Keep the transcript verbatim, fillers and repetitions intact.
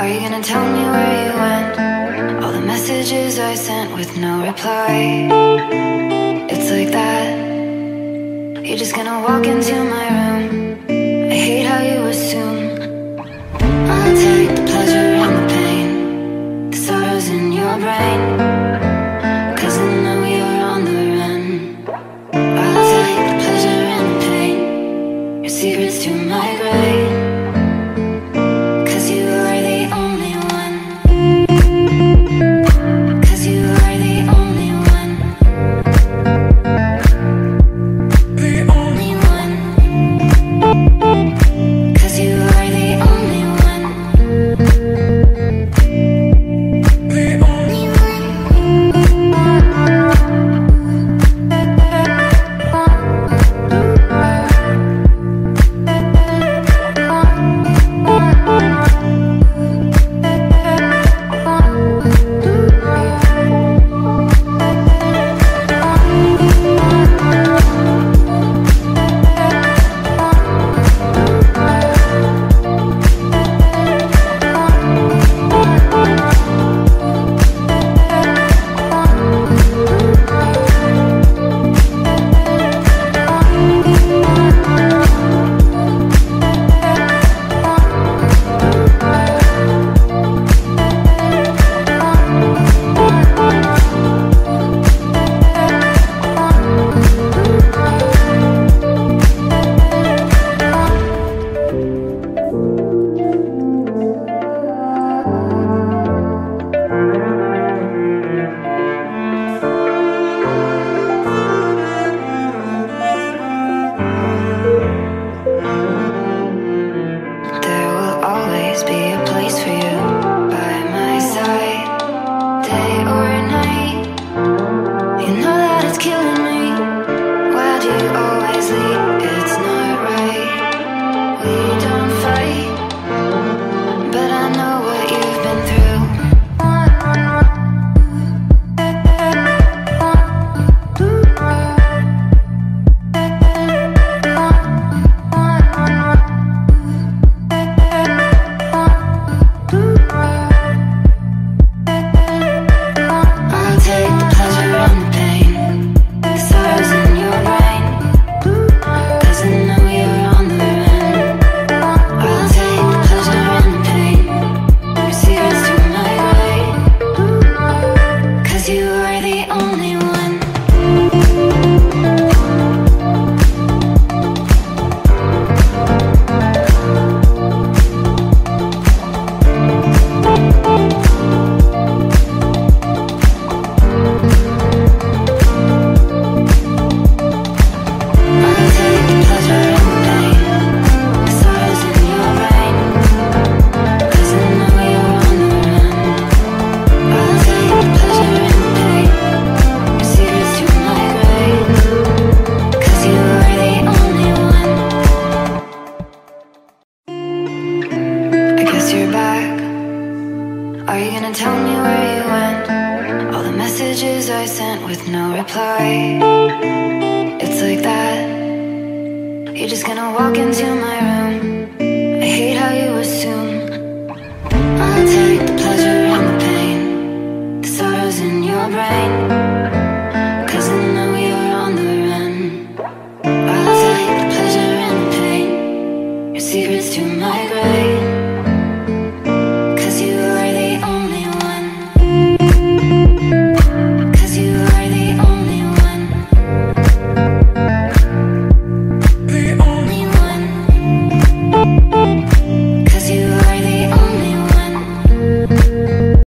Are you gonna tell me where you went? All the messages I sent with no reply. It's like that. You're just gonna walk into my room. I hate how you assume. I'll take the pleasure and the pain, the sorrows in your brain, 'cause I know you're on the run. I'll take the pleasure and the pain, your secrets to my grave. Secrets to my grave.